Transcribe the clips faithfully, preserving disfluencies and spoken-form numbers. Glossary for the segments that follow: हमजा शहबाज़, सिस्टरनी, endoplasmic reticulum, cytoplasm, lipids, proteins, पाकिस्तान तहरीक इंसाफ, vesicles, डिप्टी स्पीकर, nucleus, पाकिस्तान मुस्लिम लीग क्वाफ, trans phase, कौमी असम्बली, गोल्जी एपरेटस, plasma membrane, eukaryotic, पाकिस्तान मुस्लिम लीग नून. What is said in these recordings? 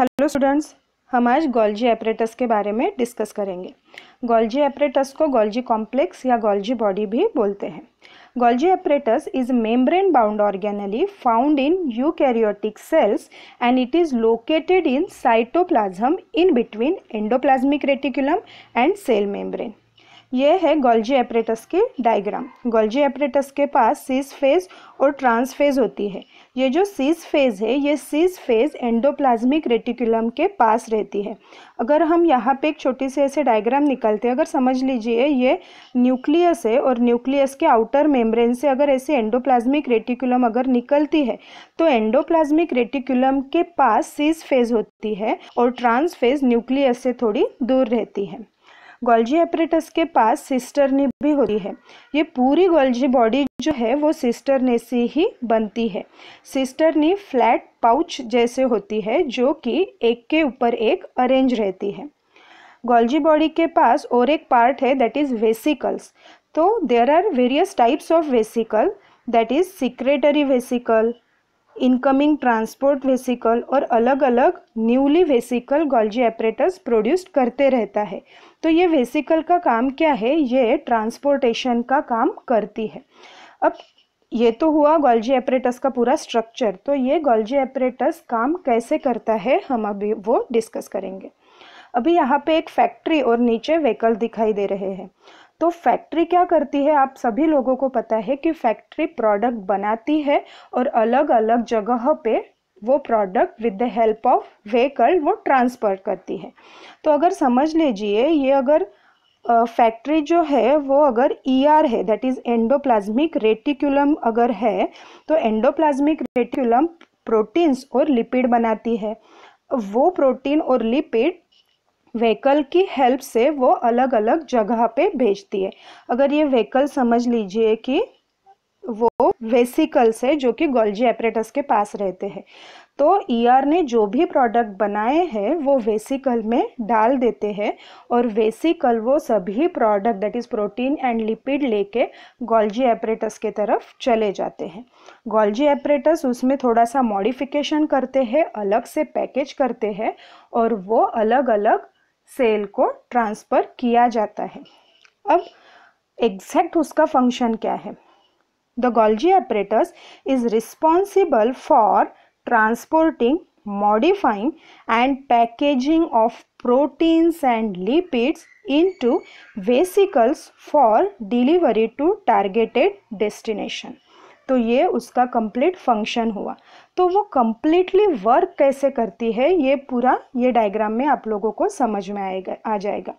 Hello students, हम आज गोल्जी एपरेटस के बारे में डिस्कस करेंगे। गोल्जी एपरेटस को गोल्जी कॉम्प्लेक्स या गोल्जी बॉडी भी बोलते हैं। गोल्जी एपरेटस is membrane bound organelle found in eukaryotic cells and it is located in cytoplasm in between endoplasmic reticulum and cell membrane. ये है गोल्जी एपरेटस के diagram. गोल्जी एपरेटस के पास cis face और trans face होती है। ये जो सिस फेज है, ये सिस फेज एंडोप्लाज्मिक रेटिकुलम के पास रहती है। अगर हम यहाँ पे एक छोटी सी ऐसे डायग्राम निकालते हैं, अगर समझ लीजिए ये न्यूक्लियस है और न्यूक्लियस के आउटर मेम्ब्रेन से अगर ऐसे एंडोप्लाज्मिक रेटिकुलम अगर निकलती है तो एंडोप्लाज्मिक रेटिकुलम के पास सिस फेज होती है और ट्रांस फेज न्यूक्लियस से थोड़ी दूर रहती है। गोल्जी एपरेटस के पास सिस्टरनी भी होती है। ये पूरी गोल्जी बॉडी जो है वो सिस्टरनी से ही बनती है। सिस्टरनी फ्लैट पाउच जैसे होती है जो कि एक के ऊपर एक अरेंज रहती है। गोल्जी बॉडी के पास और एक पार्ट है, दैट इज वेसिकल्स। तो there are various types of vesicle, that is secretory vesicle, incoming transport vesicle और अलग अलग newly vesicle गोल्जी एपरेटस produce करते रहता है। तो ये वेसिकल का काम क्या है? ये ट्रांसपोर्टेशन का काम करती है। अब ये तो हुआ गोल्जी एपरेटस का पूरा स्ट्रक्चर। तो ये गोल्जी एपरेटस काम कैसे करता है, हम अभी वो डिस्कस करेंगे। अभी यहाँ पे एक फैक्ट्री और नीचे व्हीकल दिखाई दे रहे हैं। तो फैक्ट्री क्या करती है? आप सभी लोगों को पता है कि फैक्ट्री प्रोडक्ट बनाती है और अलग अलग जगह पे वो product with the help of vehicle वो ट्रांसफर करती है। तो अगर समझ लीजिए ये अगर फैक्ट्री जो है वो अगर ई आर है, दैट इज़ एंडोप्लाज्मिक रेटिकुलम अगर है, तो एंडोप्लाज्मिक रेटिकुलम प्रोटीन्स और लिपिड बनाती है। वो प्रोटीन और लिपिड व्हीकल की हेल्प से वो अलग अलग जगह पे भेजती है। अगर ये व्हीकल समझ लीजिए कि वो वेसिकल्स है जो कि गोल्जी एपरेटस के पास रहते हैं। तो ई आर ने जो भी प्रोडक्ट बनाए हैं वो वेसिकल में डाल देते हैं और वेसिकल वो सभी product that is protein and lipid लेके गोल्जी एपरेटस के तरफ चले जाते हैं। गोल्जी एपरेटस उसमें थोड़ा सा मॉडिफिकेशन करते हैं, अलग से पैकेज करते हैं और वो अलग अलग सेल को ट्रांसफ़र किया जाता है। अब एग्जैक्ट उसका फंक्शन क्या है? The गोल्जी एपरेटस is responsible for transporting, modifying and packaging of proteins and lipids into vesicles for delivery to targeted destination. तो ये उसका कंप्लीट फंक्शन हुआ। तो वो कम्प्लीटली वर्क कैसे करती है, ये पूरा ये डायग्राम में आप लोगों को समझ में आएगा आ जाएगा।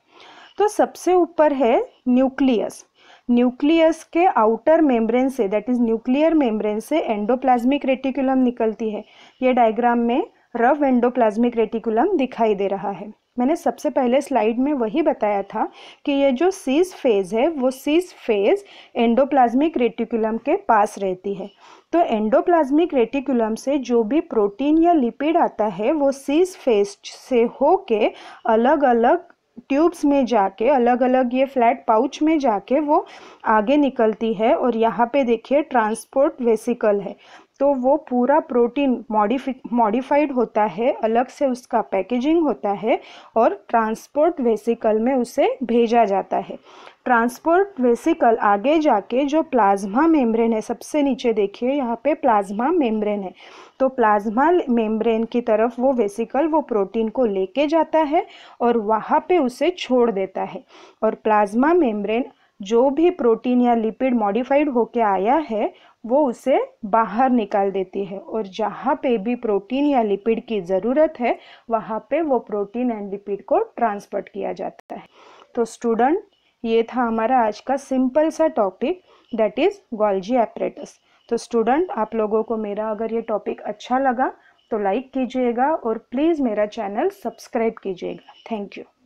तो सबसे ऊपर है न्यूक्लियस। न्यूक्लियस के आउटर मेम्ब्रेन से, दैट इज़ न्यूक्लियर मेम्ब्रेन से एंडोप्लाज्मिक रेटिकुलम निकलती है। ये डायग्राम में रफ एंडोप्लाज्मिक रेटिकुलम दिखाई दे रहा है। मैंने सबसे पहले स्लाइड में वही बताया था कि ये जो सिस फेज है वो सिस फेज एंडोप्लाज्मिक रेटिकुलम के पास रहती है। तो एंडोप्लाज्मिक रेटिकुलम से जो भी प्रोटीन या लिपिड आता है वो सिस फेज से होके अलग अलग ट्यूब्स में जाके, अलग अलग ये फ्लैट पाउच में जाके वो आगे निकलती है। और यहाँ पे देखिए ट्रांसपोर्ट वेसिकल है, तो वो पूरा प्रोटीन मॉडिफि मॉडिफाइड होता है, अलग से उसका पैकेजिंग होता है और ट्रांसपोर्ट वेसिकल में उसे भेजा जाता है। ट्रांसपोर्ट वेसिकल आगे जाके जो प्लाज्मा मेम्ब्रेन है, सबसे नीचे देखिए यहाँ पे प्लाज्मा मेम्ब्रेन है, तो प्लाज्मा मेम्ब्रेन की तरफ वो वेसिकल वो प्रोटीन को लेके जाता है और वहाँ पे उसे छोड़ देता है। और प्लाज्मा मेम्ब्रेन जो भी प्रोटीन या लिपिड मॉडिफाइड होके आया है वो उसे बाहर निकाल देती है और जहाँ पे भी प्रोटीन या लिपिड की ज़रूरत है वहाँ पे वो प्रोटीन एंड लिपिड को ट्रांसपोर्ट किया जाता है। तो स्टूडेंट, ये था हमारा आज का सिंपल सा topic, that is गोल्जी एपरेटस। तो स्टूडेंट, आप लोगों को मेरा अगर ये टॉपिक अच्छा लगा तो लाइक कीजिएगा और प्लीज़ मेरा चैनल सब्सक्राइब कीजिएगा। Thank you.